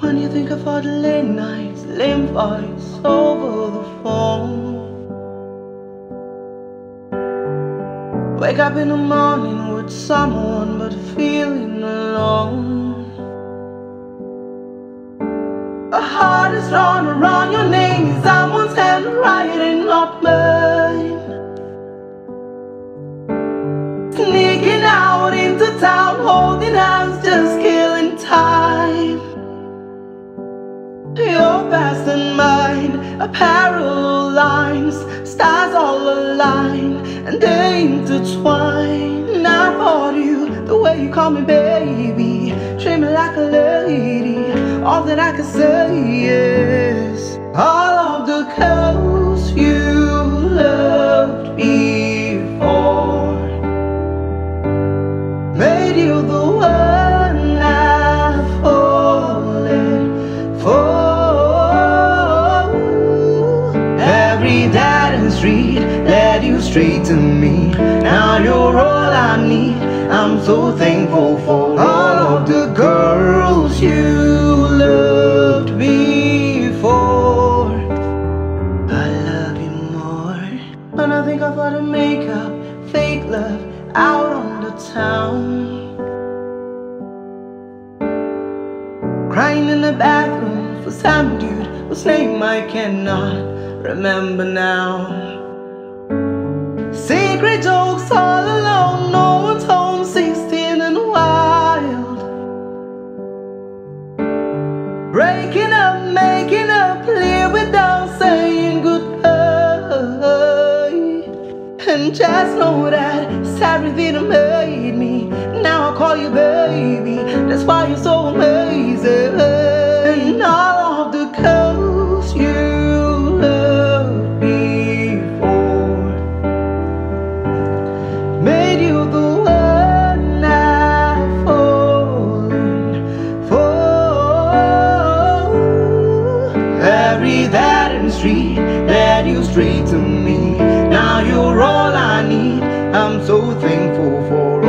When you think of all the late nights, lame voice over the phone. Wake up in the morning with someone but feeling alone. A heart is drawn around your name, someone's handwriting, not mine. Sneaking out into town, holding hands, just killing time. Your past and mine are parallel lines, stars all align and they intertwine. I bought you the way you call me baby, treat me like a lady. All that I can say is all of the girls you loved before made you the one I've fallen for. Led you straight to me. Now you're all I need. I'm so thankful for all of the girls you loved before. I love you more when I think of all the makeup, fake love out on the town. Crying in the bathroom for some dude whose name I cannot remember now. Secret jokes all alone, no one's home, 16 and wild. Breaking up, making up, clear without saying goodbye. And just know that it's everything that made me. Now I call you baby, that's why you're so amazing. And all of the girls you led you straight to me. Now you're all I need. I'm so thankful for